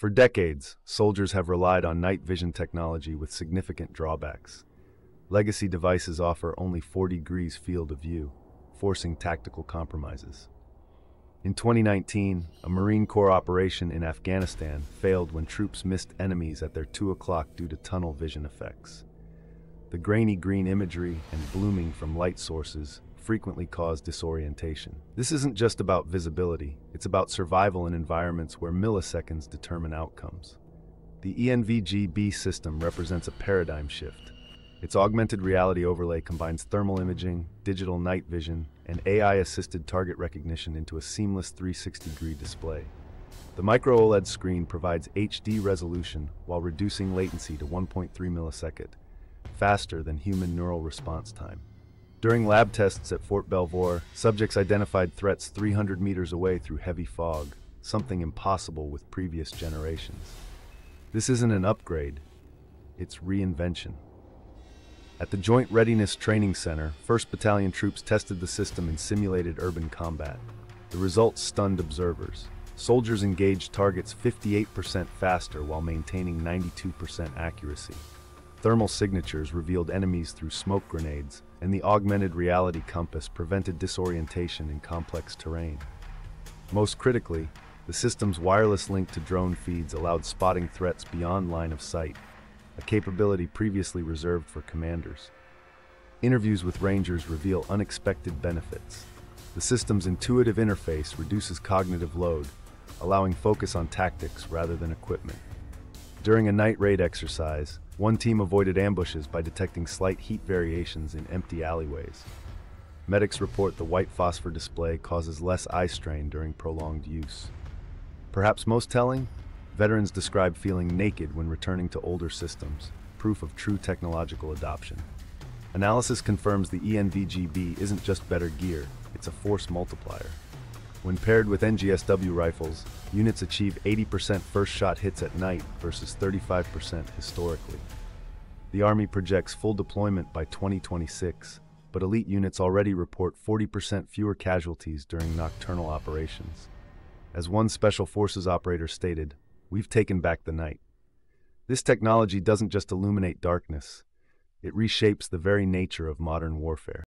For decades, soldiers have relied on night vision technology with significant drawbacks. Legacy devices offer only 40 degrees field of view, forcing tactical compromises. In 2019, a Marine Corps operation in Afghanistan failed when troops missed enemies at their 2 o'clock due to tunnel vision effects. The grainy green imagery and blooming from light sources frequently cause disorientation. This isn't just about visibility, it's about survival in environments where milliseconds determine outcomes. The ENVG-B system represents a paradigm shift. Its augmented reality overlay combines thermal imaging, digital night vision, and AI-assisted target recognition into a seamless 360-degree display. The micro OLED screen provides HD resolution while reducing latency to 1.3 millisecond, faster than human neural response time. During lab tests at Fort Belvoir, subjects identified threats 300 meters away through heavy fog, something impossible with previous generations. This isn't an upgrade, it's reinvention. At the Joint Readiness Training Center, 1st Battalion troops tested the system in simulated urban combat. The results stunned observers. Soldiers engaged targets 58% faster while maintaining 92% accuracy. Thermal signatures revealed enemies through smoke grenades, and the augmented reality compass prevented disorientation in complex terrain. Most critically, the system's wireless link to drone feeds allowed spotting threats beyond line of sight, a capability previously reserved for commanders. Interviews with Rangers reveal unexpected benefits. The system's intuitive interface reduces cognitive load, allowing focus on tactics rather than equipment. During a night raid exercise, one team avoided ambushes by detecting slight heat variations in empty alleyways. Medics report the white phosphor display causes less eye strain during prolonged use. Perhaps most telling, veterans describe feeling naked when returning to older systems, proof of true technological adoption. Analysis confirms the ENVG-B isn't just better gear, it's a force multiplier. When paired with NGSW rifles, units achieve 80% first-shot hits at night versus 35% historically. The Army projects full deployment by 2026, but elite units already report 40% fewer casualties during nocturnal operations. As one Special Forces operator stated, "We've taken back the night." This technology doesn't just illuminate darkness, it reshapes the very nature of modern warfare.